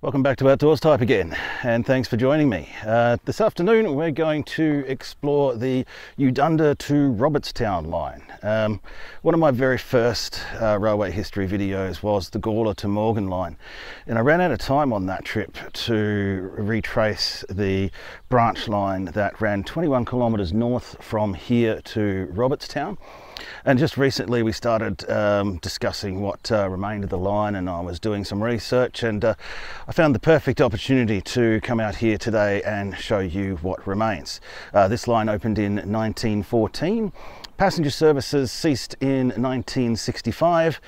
Welcome back to Outdoors Type again, and thanks for joining me. This afternoon we're going to explore the Eudunda to Robertstown line. One of my very first railway history videos was the Gawler to Morgan line, and I ran out of time on that trip to retrace the branch line that ran 21 kilometres north from here to Robertstown. And just recently we started discussing what remained of the line, and I was doing some research, and I found the perfect opportunity to come out here today and show you what remains. This line opened in 1914. Passenger services ceased in 1965.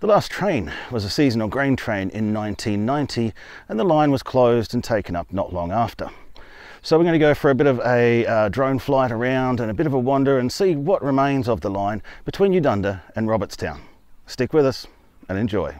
The last train was a seasonal grain train in 1990, and the line was closed and taken up not long after. So we're going to go for a bit of a drone flight around and a bit of a wander and see what remains of the line between Eudunda and Robertstown. Stick with us and enjoy.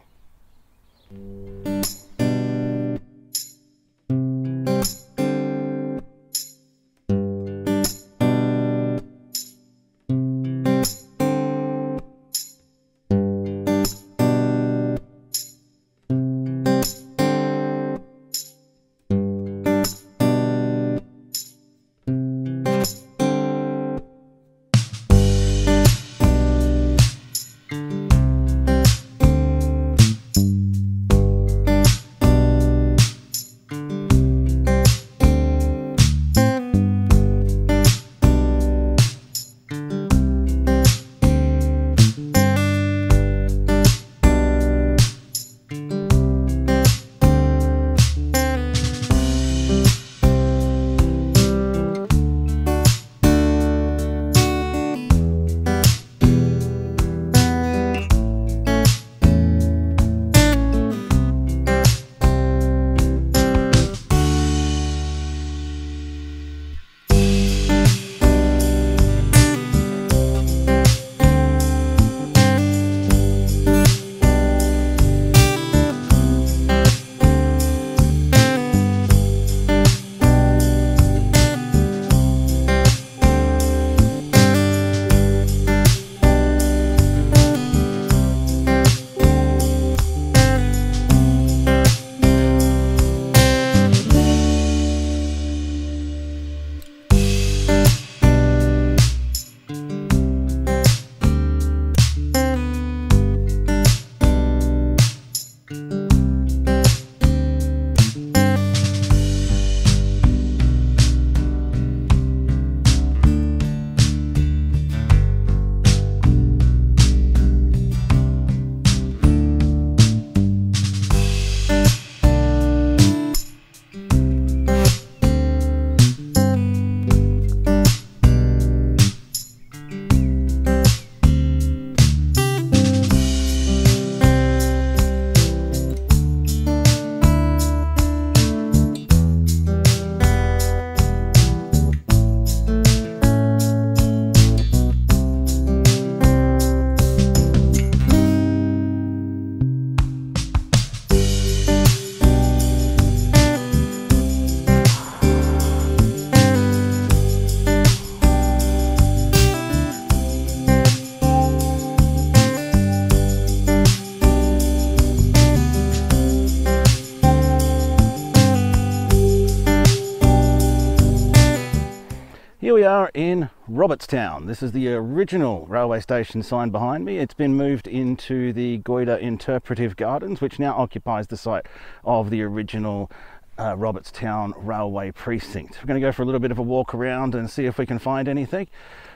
Here we are in Robertstown. This is the original railway station sign behind me. It's been moved into the Gouda Interpretive Gardens, which now occupies the site of the original Robertstown railway precinct. We're going to go for a little bit of a walk around and see if we can find anything.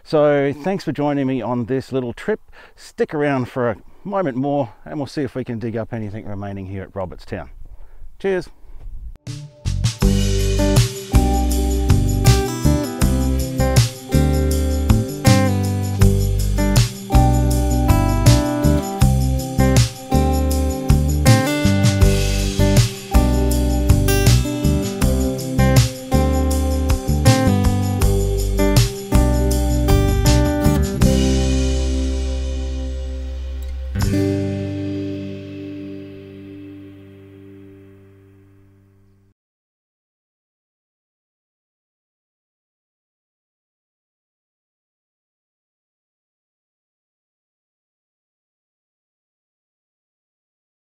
So thanks for joining me on this little trip. Stick around for a moment more and we'll see if we can dig up anything remaining here at Robertstown. Cheers.